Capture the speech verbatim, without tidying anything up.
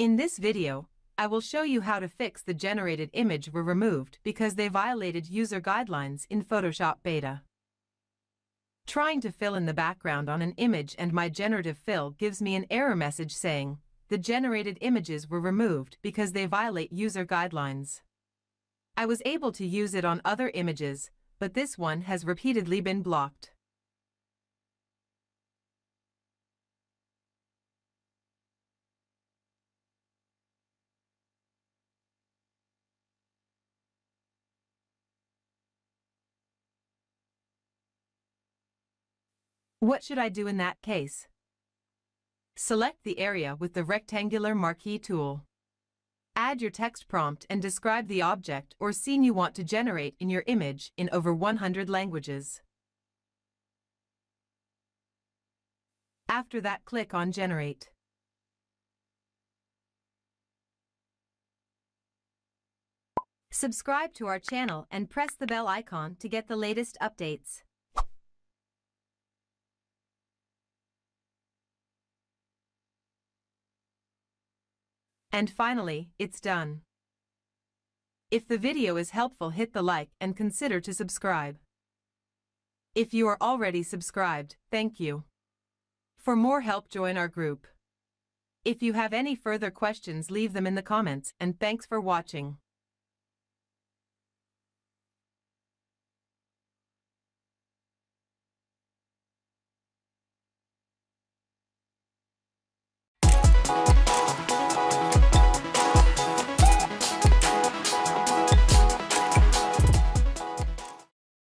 In this video, I will show you how to fix the generated image were removed because they violated user guidelines in Photoshop Beta. Trying to fill in the background on an image and my generative fill gives me an error message saying, the generated images were removed because they violate user guidelines. I was able to use it on other images, but this one has repeatedly been blocked. What should I do in that case? Select the area with the rectangular marquee tool. Add your text prompt and describe the object or scene you want to generate in your image in over one hundred languages. After that, click on Generate. Subscribe to our channel and press the bell icon to get the latest updates. And finally, it's done. If the video is helpful, hit the like and consider to subscribe. If you are already subscribed, thank you. For more help, join our group. If you have any further questions, leave them in the comments, and thanks for watching.